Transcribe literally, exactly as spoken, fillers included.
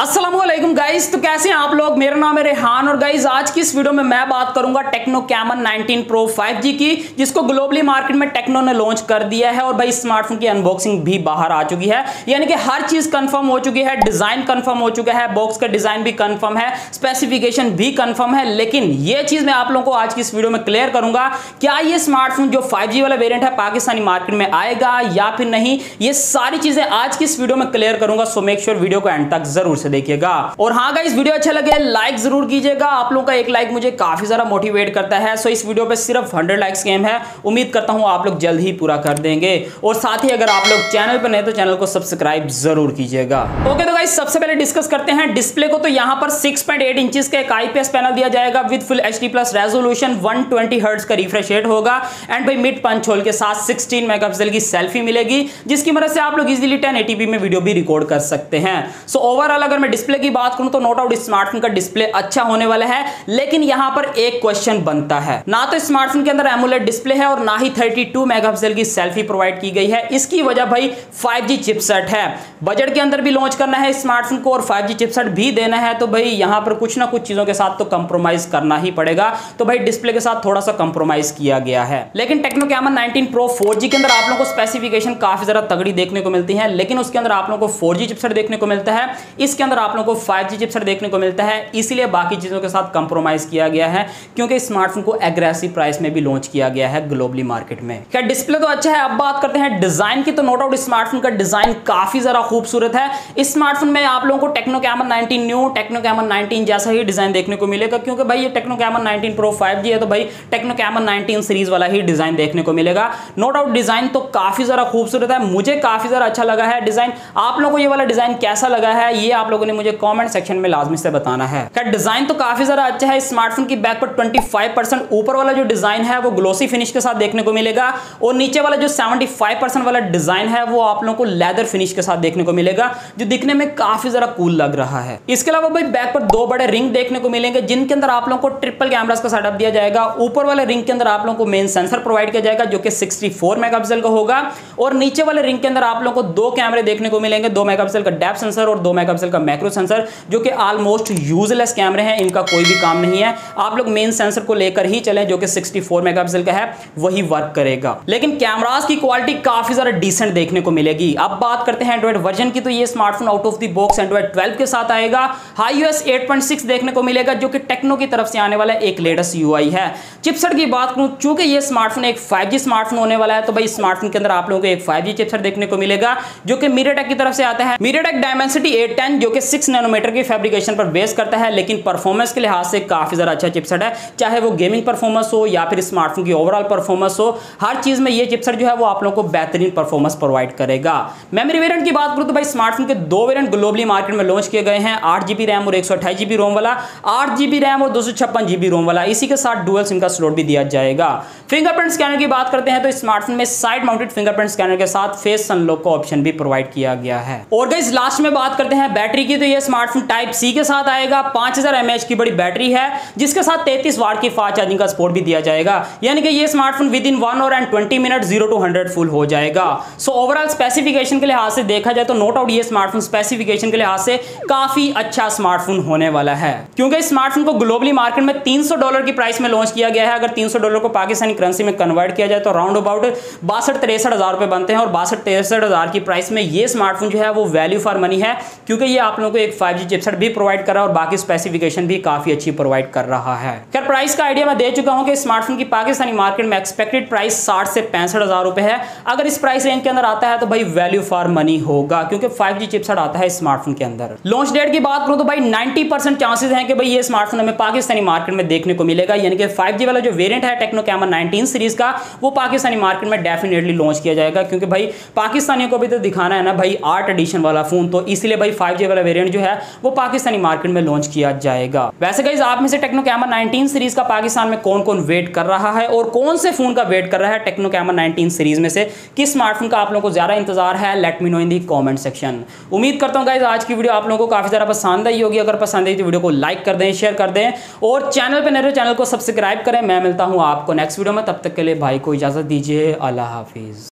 अस्सलामुअलैकुम गाइज, तो कैसे हैं आप लोग। मेरा नाम है रेहान और गाइज आज की इस वीडियो में मैं बात करूंगा Tecno Camon nineteen pro five G की, जिसको ग्लोबली मार्केट में टेक्नो ने लॉन्च कर दिया है। और भाई स्मार्टफोन की अनबॉक्सिंग भी बाहर आ चुकी है, यानी कि हर चीज कंफर्म हो चुकी है। डिजाइन कंफर्म हो चुका है, बॉक्स का डिजाइन भी कंफर्म है, स्पेसिफिकेशन भी कंफर्म है। लेकिन यह चीज मैं आप लोगों को आज की इस वीडियो में क्लियर करूंगा, क्या यह स्मार्टफोन जो फाइव जी वाला वेरियंट है पाकिस्तानी मार्केट में आएगा या फिर नहीं, ये सारी चीजें आज की इस वीडियो में क्लियर करूंगा। सो मेक श्योर वीडियो को एंड तक जरूर देखिएगा। और हाँ गाइस, वीडियो अच्छा लगे लाइक जरूर कीजिएगा। आप लोगों का एक लाइक मुझे काफी सारा मोटिवेट करता है। सो इस वीडियो पे सिर्फ हंड्रेड लाइक्स की एम है, उम्मीद करता हूं आप लोग जल्द ही पूरा कर देंगे। और साथ ही अगर आप लोग चैनल पर नए तो चैनल को सब्सक्राइब जरूर कीजिएगा। ओके तो गाइस, सबसे पहले डिस्कस करते हैं डिस्प्ले को। तो यहां पर सिक्स पॉइंट एट इंच का एक आईपीएस पैनल दिया जाएगा with full H D plus resolution, one twenty hertz का रिफ्रेश रेट होगा एंड भाई मिड पंच होल के साथ सिक्सटीन मेगापिक्सल की सेल्फी मिलेगी, जिसकी मदद से आप लोग इजिली टेन एटी पी में वीडियो भी रिकॉर्ड कर सकते हैं। सो ओवरऑल अगर मैं डिस्प्ले की बात करूं तो नो डाउट स्मार्टफोन का डिस्प्ले अच्छा होने वाला है। लेकिन यहां पर एक क्वेश्चन बनता है, ना तो स्मार्टफोन के अंदर एमोलेड डिस्प्ले है और ना ही थर्टी टू मेगापिक्सल की सेल्फी प्रोवाइड की गई है। इसकी वजह भाई फाइव जी चिपसेट है, बजट के अंदर भी लॉन्च करना है स्मार्टफोन को और फाइव जी चिपसेट भी देना है, तो भाई यहां पर कुछ ना कुछ चीजों के साथ तो कंप्रोमाइज करना ही पड़ेगा। तो भाई डिस्प्ले के साथ थोड़ा सा कंप्रोमाइज किया गया है। लेकिन Tecno Camon nineteen pro four G के अंदर आप लोगों को स्पेसिफिकेशन काफी ज्यादा तगड़ी देखने को मिलती है, लेकिन उसके अंदर आप लोगों को फोर जी चिपसेट देखने को मिलता है, इसके अंदर आप लोगों को फाइव जी चिपसेट देखने को मिलता है। इसीलिए बाकी चीजों के साथ कंप्रोमाइज किया गया है, क्योंकि स्मार्टफोन को एग्रेसिव प्राइस में भी लॉन्च किया गया है ग्लोबली मार्केट में। क्या डिस्प्ले तो अच्छा है। अब बात करते हैं डिजाइन की। तो नो डाउट स्मार्टफोन का डिजाइन काफी ज्यादा खूबसूरत है। इस स्मार्टफोन में आप लोगों को Tecno Camon nineteen new, Tecno Camon nineteen जैसा ही डिजाइन देखने को मिलेगा, क्योंकि भाई ये Tecno Camon nineteen pro five G है तो भाई टेक्नो कैमन नाइनटीन सीरीज वाला ही डिजाइन देखने को मिलेगा। नो डाउट डिजाइन तो काफी ज्यादा खूबसूरत है, मुझे काफी ज्यादा अच्छा लगा है डिजाइन। आप लोगों को ये वाला डिजाइन कैसा लगा है, ये आप लोगों ने मुझे कमेंट सेक्शन में लाजमी से बताना है। क्या डिजाइन तो काफी ज्यादा अच्छा है। स्मार्टफोन की बैक पर ट्वेंटी फाइव परसेंट ऊपर वाला जो डिजाइन है वो ग्लोसी फिनिश के साथ देखने को मिलेगा और नीचे वाला जो सेवेंटी फाइव परसेंट वाला डिजाइन है वो आप लोगों को लेदर फिनिश के साथ देखने को मिलेगा, जो दिखने में काफी ज्यादा कूल लग रहा है। इसके अलावा भाई बैक पर दो बड़े रिंग देखने को मिलेंगे, जिनके अंदर आप लोगों को ट्रिपल कैमरास का सेटअप दिया जाएगा। ऊपर वाले रिंग के अंदर आप लोगों को मेन सेंसर प्रोवाइड किया जाएगा जो कि सिक्सटी फोर मेगापिक्सल का होगा, और नीचे वाले रिंग के अंदर आप लोगों को दो कैमरे देखने को मिलेंगे, दो मेगापिक्सल का डेप्थ सेंसर और दो मेगापिक्सल का मैक्रो सेंसर, जो कि ऑलमोस्ट यूजलेस कैमरे हैं, इनका कोई भी काम नहीं है। आप लोग मेन सेंसर को लेकर ही चलें जो कि सिक्सटी फोर मेगापिक्सल का है, वही वर्क करेगा। लेकिन कैमरास की क्वालिटी काफी ज़्यादा डिसेंट देखने को मिलेगी। अब बात करते हैं एंड्रॉइड वर्जन की। तो ये smartphone out of the box Android twelve के साथ आएगा। आईओएस एट पॉइंट सिक्स देखने को मिलेगा जो कि टेक्नो की तरफ से आने वाला एक लेटेस्ट यूआई है। चिपसेट की बात करूं, चूंकि ये स्मार्टफोन एक फाइव जी स्मार्टफोन होने वाला है, तो भाई स्मार्टफोन के अंदर आप लोगों को एक फाइव जी चिपसेट देखने को मिलेगा जो कि MediaTek की तरफ से आता है। MediaTek Dimensity एट टेन जो कि सिक्स नैनोमीटर की फैब्रिकेशन पर बेस करता है, लेकिन परफॉर्मेंस के लिहाज से काफी ज्यादा अच्छा चिपसेट है। चाहे वो गेमिंग परफॉर्मेंस हो या फिर स्मार्टफोन की ओवरऑल परफॉर्मेंस हो, हर चीज में ये चिपसेट जो है वो आप लोगों को बेहतरीन परफॉर्मेंस प्रोवाइड करेगा। मेमोरी वेरिएंट की बात करूं तो भाई स्मार्टफोन के दो वेरिएंट ग्लोबली मार्केट में लॉन्च किए गए हैं, आठ जीबी रैम और एक सौ अट्ठाईस जीबी रोम वाला, आठ जीबी रैम और दो सौ छप्पन जीबी रोम वाला। इसी के साथ डुअल सिम का स्लॉट भी दिया जाएगा। फिंगरप्रिंट स्कैनर की बात करते हैं तो स्मार्टफोन में साइड माउंटेड फिंगरप्रिंट स्कैनर के साथ फेस अनलॉक का ऑप्शन भी प्रोवाइड किया गया है। और गाइस लास्ट में बात करते हैं बैटरी की। तो ये स्मार्टफोन टाइप सी के साथ आएगा, पाँच हज़ार एमएएच की बड़ी बैटरी है, जिसके साथ तैंतीस वाट की फास्ट चार्जिंग का सपोर्ट भी दिया जाएगा, यानी कि ये smartphone with in one hour and twenty minute zero to hundred full हो जाएगा। सो ओवरऑल स्पेसिफिकेशन के लिहाज से देखा जाए तो नो डाउट ये स्मार्टफोन स्पेसिफिकेशन के लिहाज से काफी अच्छा स्मार्टफोन होने वाला है, क्योंकि स्मार्टफोन को ग्लोबली मार्केट में तीन सौ डॉलर की प्राइस में लॉन्च किया गया है। अगर तीन सौ डॉलर को पाकिस्तानी करेंसी में कन्वर्ट किया जाए तो राउंड अबाउट बासठ तिरसठ हजार रुपए बनते हैं, और बासठ तिरसठ हजार की प्राइस में ये स्मार्टफोन जो है वो वैल्यू फॉर मनी है, क्योंकि ये आप लोगों को एक फाइव जी चिपसेट भी प्रोवाइड कर रहा है और बाकी स्पेसिफिकेशन भी काफी अच्छी प्रोवाइड कर रहा है। खैर प्राइस का आइडिया मैं दे चुका हूं कि स्मार्टफोन की पाकिस्तानी मार्केट में एक्सपेक्टेड प्राइस साठ से पैंसठ हजार रुपए है। अगर इस प्राइस रेंज के अंदर आता है तो भाई वैल्यू फॉर मनी होगा, क्योंकि फाइव जी चिपसेट आता है स्मार्टफोन के अंदर। लॉन्च डेट की बात करूं तो भाई नाइंटी परसेंट चांसेस हैं कि भाई ये स्मार्टफोन हमें पाकिस्तानी मार्केट में देखने को मिलेगा, यानी कि फाइव जी वाला जो वेरिएंट है टेक्नो कैमन नाइनटीन सीरीज का वो पाकिस्तानी मार्केट में डेफिनेटली लॉन्च किया जाएगा, क्योंकि भाई पाकिस्तानियों को भी तो दिखाना है ना भाई आर्ट एडिशन वाला फोन, तो इसलिए भाई फाइव जी वाला वेरिएंट जो है वो पाकिस्तानी मार्केट में लॉन्च किया जाएगा। वैसे गाइस आप में से टेक्नो कैमन नाइनटीन सीरीज का पाकिस्तान में कौन कौन वेट कर रहा है और कौन से फोन का वेट कर रहा है टेक्नो कैमन नाइनटीन सीरीज में से, किस स्मार्टफोन का आप लोगों को ज्यादा इंतजार है, let me know in the comment section. उम्मीद करता हूं गाइस आज की वीडियो आप लोगों को काफी ज्यादा पसंद आई होगी। अगर पसंद आई तो वीडियो को लाइक कर दें, शेयर कर दें और चैनल पर नए हो चैनल को सब्सक्राइब करें। मैं मिलता हूं आपको नेक्स्ट वीडियो में, तब तक के लिए भाई को इजाजत दीजिए। अल्लाह हाफिज।